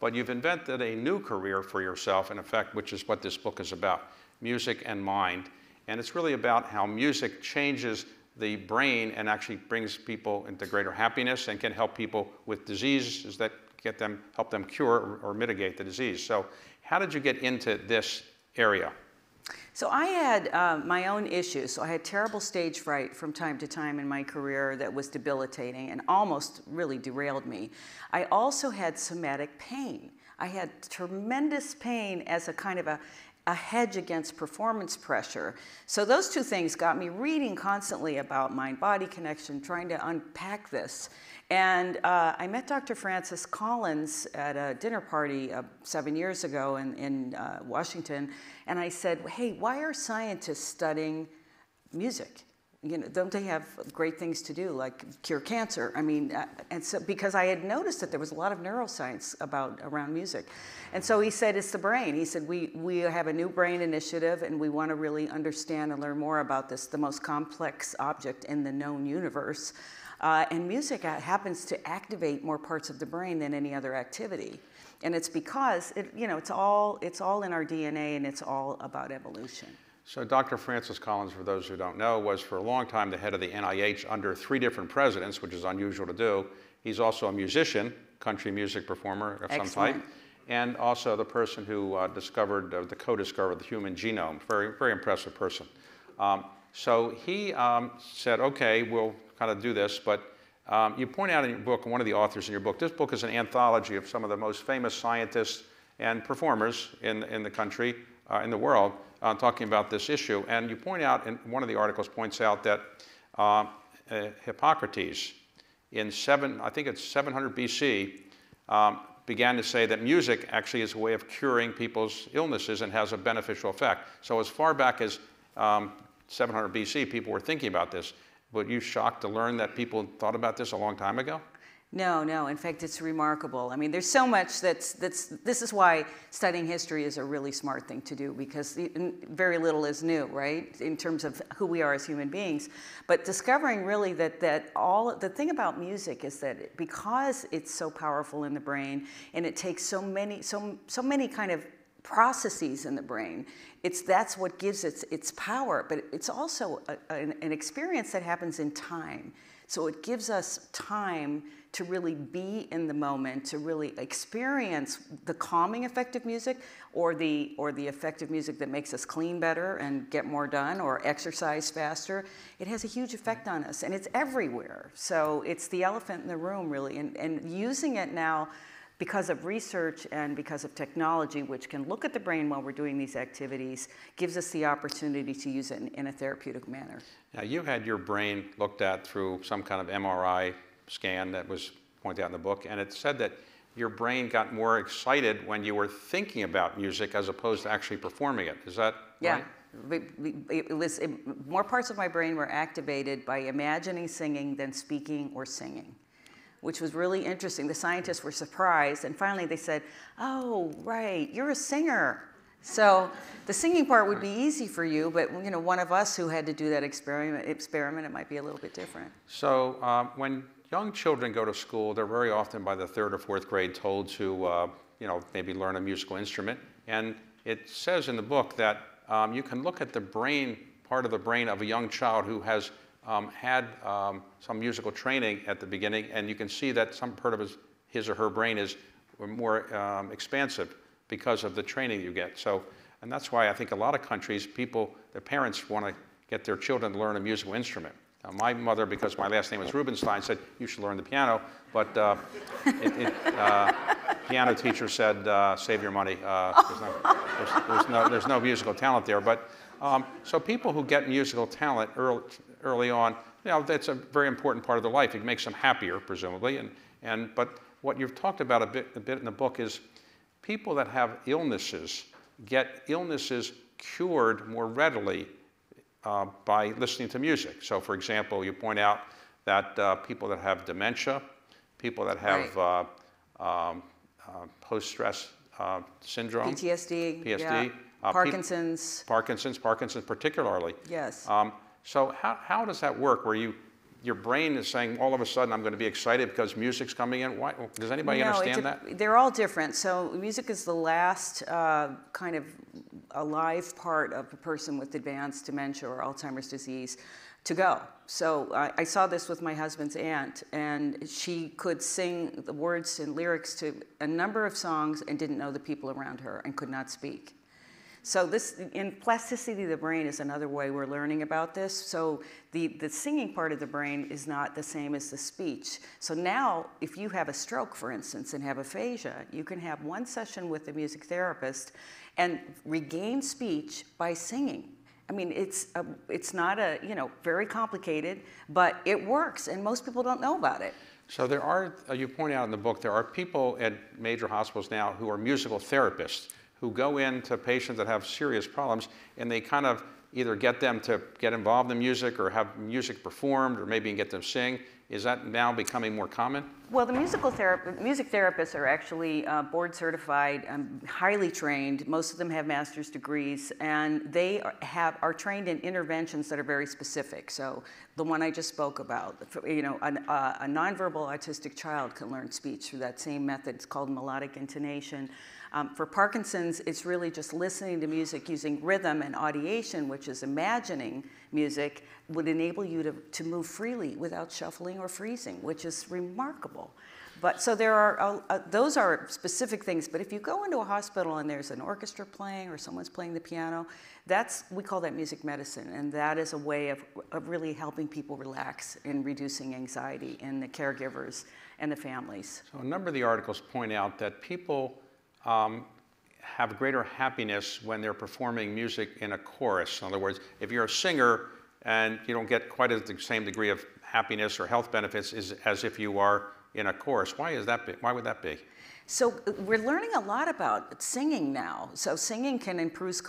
but you've invented a new career for yourself, in effect, which is what this book is about, music and mind. And it's really about how music changes the brain and actually brings people into greater happiness and can help people with diseases that get them, help them cure or mitigate the disease. So how did you get into this area? So I had my own issues. So I had terrible stage fright from time to time in my career that was debilitating and almost really derailed me. I also had somatic pain. I had tremendous pain as a kind of a hedge against performance pressure. So those two things got me reading constantly about mind-body connection, trying to unpack this. And I met Dr. Francis Collins at a dinner party 7 years ago in Washington, and I said, hey, why are scientists studying music? You know, don't they have great things to do, like cure cancer? I mean, and so, because I had noticed that there was a lot of neuroscience around music. And so he said, it's the brain. He said, we have a new brain initiative, and we want to really understand and learn more about this, the most complex object in the known universe. And music happens to activate more parts of the brain than any other activity. And it's because, you know, it's all in our DNA, and it's all about evolution. So Dr. Francis Collins, for those who don't know, was for a long time the head of the NIH under 3 different presidents, which is unusual to do. He's also a musician, country music performer of some type, and also the person who discovered, the co-discovered the human genome. Very, very impressive person. So he said, okay, we'll kind of do this, but you point out in your book, one of the authors in your book, this book is an anthology of some of the most famous scientists and performers in the country, in the world, talking about this issue. And you point out, and one of the articles points out that Hippocrates in I think it's 700 BC, began to say that music actually is a way of curing people's illnesses and has a beneficial effect. So as far back as 700 BC, people were thinking about this. Were you shocked to learn that people thought about this a long time ago? No, no. In fact, it's remarkable. I mean, there's so much this is why studying history is a really smart thing to do, because very little is new, right, in terms of who we are as human beings. But discovering really that all, the thing about music is that because it's so powerful in the brain and it takes so many kind of processes in the brain, that's what gives its power. But it's also an experience that happens in time. So it gives us time to really be in the moment, to really experience the calming effect of music, or the effect of music that makes us clean better and get more done, or exercise faster. It has a huge effect on us, and it's everywhere. So it's the elephant in the room, really, and using it now, because of research and because of technology, which can look at the brain while we're doing these activities, gives us the opportunity to use it in a therapeutic manner. Now, you had your brain looked at through some kind of MRI scan that was pointed out in the book, and it said that your brain got more excited when you were thinking about music as opposed to actually performing it. Is that right? More parts of my brain were activated by imagining singing than speaking or singing, which was really interesting. The scientists were surprised, and finally they said, oh, right, you're a singer. So the singing part would be easy for you, but you know, one of us who had to do that experiment, it might be a little bit different. So when young children go to school, they're very often by the 3rd or 4th grade told to you know, maybe learn a musical instrument. And it says in the book that you can look at the brain, part of the brain of a young child who has had some musical training at the beginning, and you can see that some part of his or her brain is more expansive because of the training you get. So, and that's why I think a lot of countries, their parents want to get their children to learn a musical instrument. Now, my mother, because my last name was Rubinstein, said you should learn the piano, but piano teacher said, save your money. There's no musical talent there. But so people who get musical talent early on, you know, that's a very important part of their life. It makes them happier, presumably. But what you've talked about a bit in the book is people that have illnesses get illnesses cured more readily by listening to music. So, for example, you point out that people that have dementia, people that have post-stress syndrome, PTSD, yeah. Parkinson's, particularly. Yes. So how does that work, where you your brain is saying, all of a sudden, I'm going to be excited because music's coming in? Why? Does anybody understand that? They're all different. So music is the last kind of alive part of a person with advanced dementia or Alzheimer's disease to go. So I saw this with my husband's aunt, and she could sing the words and lyrics to a number of songs and didn't know the people around her and could not speak. So this, in plasticity of the brain, is another way we're learning about this. So the singing part of the brain is not the same as the speech. So now, if you have a stroke, for instance, and have aphasia, you can have one session with a music therapist and regain speech by singing. I mean, it's not a, you know, very complicated, but it works, and most people don't know about it. So there are, you point out in the book, there are people at major hospitals now who are musical therapists, who go into patients that have serious problems, and they kind of either get them to get involved in music or have music performed or maybe get them to sing. Is that now becoming more common? Well, the music therapists are actually board certified, highly trained. Most of them have master's degrees, and they are trained in interventions that are very specific. So the one I just spoke about, you know, a nonverbal autistic child can learn speech through that same method. It's called melodic intonation. For Parkinson's, it's really just listening to music using rhythm, and audiation, which is imagining music, would enable you to move freely without shuffling or freezing, which is remarkable. But so there are, those are specific things, but if you go into a hospital and there's an orchestra playing or someone's playing the piano, that's, we call that music medicine, and that is a way of really helping people relax and reducing anxiety in the caregivers and the families. So a number of the articles point out that people have greater happiness when they're performing music in a chorus. In other words, if you're a singer and you don't get quite the same degree of happiness or health benefits as if you are in a chorus. Why is that? Why would that be? So we're learning a lot about singing now. So singing can improve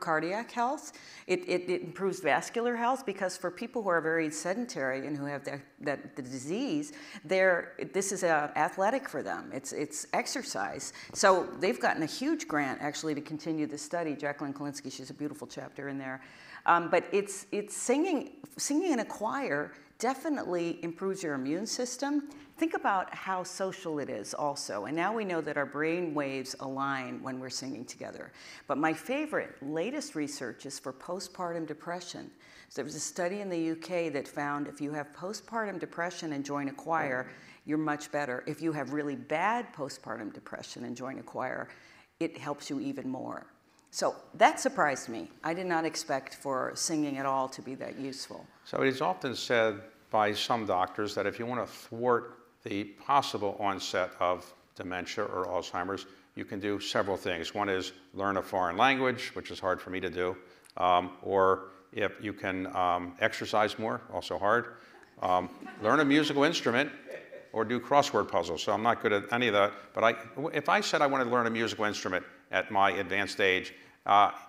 cardiac health. It improves vascular health, because for people who are very sedentary and who have the disease, this is athletic for them. It's exercise. So they've gotten a huge grant actually to continue this study. Jacqueline Kalinske, she's a beautiful chapter in there. But it's singing in a choir definitely improves your immune system. Think about how social it is also. And now we know that our brain waves align when we're singing together. But my favorite, latest research is for postpartum depression. So there was a study in the UK that found if you have postpartum depression and join a choir, you're much better. If you have really bad postpartum depression and join a choir, it helps you even more. So that surprised me. I did not expect for singing at all to be that useful. So it is often said by some doctors that if you want to thwart the possible onset of dementia or Alzheimer's, you can do several things. One is learn a foreign language, which is hard for me to do, or if you can exercise more, also hard, learn a musical instrument, or do crossword puzzles. So I'm not good at any of that, but if I said I wanted to learn a musical instrument at my advanced age,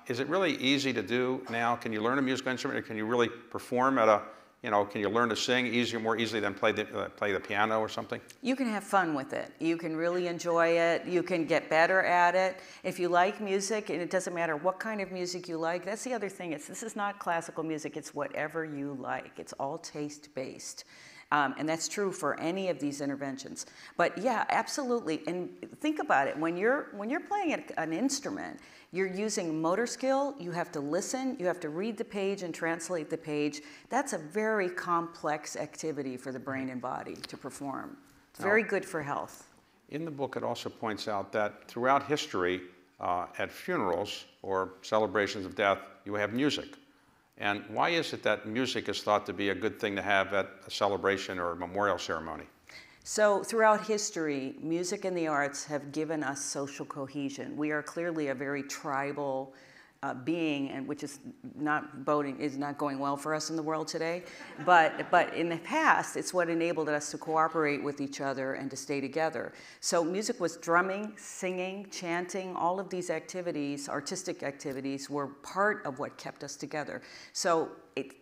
is it really easy to do now? Can you learn a musical instrument, or can you really perform at a, you know, can you learn to sing more easily than play the piano or something? You can have fun with it. You can really enjoy it. You can get better at it. If you like music, and it doesn't matter what kind of music you like, that's the other thing. This is not classical music. It's whatever you like. It's all taste-based. And that's true for any of these interventions. But yeah, absolutely. And think about it. When you're playing an instrument, you're using motor skill. You have to listen. You have to read the page and translate the page. That's a very complex activity for the brain and body to perform. It's very good for health. In the book, it also points out that throughout history, at funerals or celebrations of death, you have music. And why is it that music is thought to be a good thing to have at a celebration or a memorial ceremony? So throughout history, music and the arts have given us social cohesion. We are clearly a very tribal being, and which is not going well for us in the world today. But in the past, it's what enabled us to cooperate with each other and to stay together. So music was drumming, singing, chanting. All of these activities, artistic activities, were part of what kept us together. So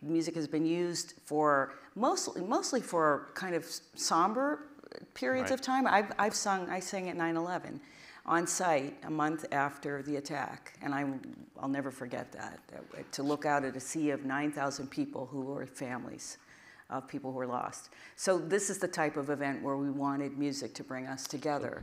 music has been used for mostly for kind of somber periods of time. I sang at 9/11. On site a month after the attack, and I'll never forget that, to look out at a sea of 9,000 people who were families. of people who are lost. So this is the type of event where we wanted music to bring us together.